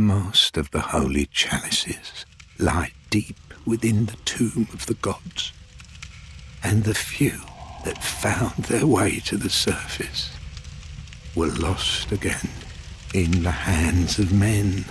Most of the holy chalices lie deep within the tomb of the gods, and the few that found their way to the surface were lost again in the hands of men.